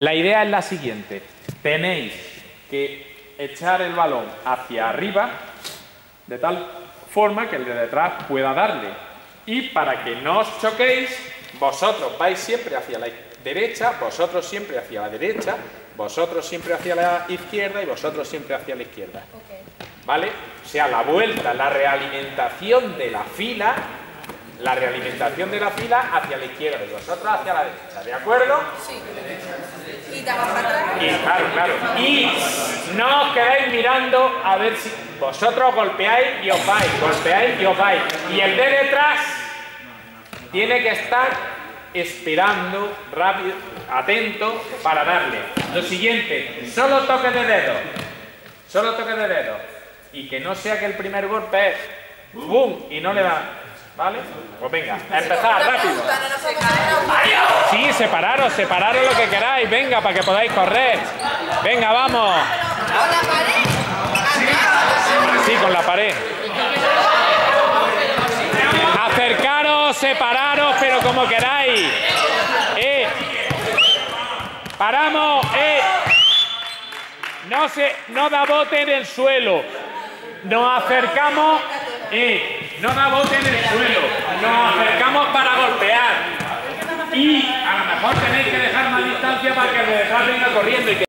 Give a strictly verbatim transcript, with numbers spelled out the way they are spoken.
La idea es la siguiente: tenéis que echar el balón hacia arriba de tal forma que el de detrás pueda darle, y para que no os choquéis, vosotros vais siempre hacia la derecha, vosotros siempre hacia la derecha, vosotros siempre hacia la izquierda y vosotros siempre hacia la izquierda. Okay. ¿Vale? O sea, la vuelta, la realimentación de la fila, la realimentación de la fila hacia la izquierda y vosotros hacia la derecha, ¿de acuerdo? Sí. Y claro, claro. Y no os quedáis mirando a ver si vosotros golpeáis y os vais, golpeáis y os vais. Y el de detrás tiene que estar esperando, rápido, atento para darle. Lo siguiente, solo toque de dedo. Solo toque de dedo. Y que no sea que el primer golpe es ¡bum! Y no le da. ¿Vale? Pues venga, a empezar, rápido. Sí, separaros, separaros lo que queráis, venga, para que podáis correr. Venga, vamos. ¿Con la pared? Sí, con la pared. Acercaros, separaros, pero como queráis. Eh. Paramos, eh. No se, no da bote en el suelo. Nos acercamos, eh. No da bote en el suelo, nos acercamos para golpear y a lo mejor tenéis que dejar más distancia para que el de detrás venga corriendo y que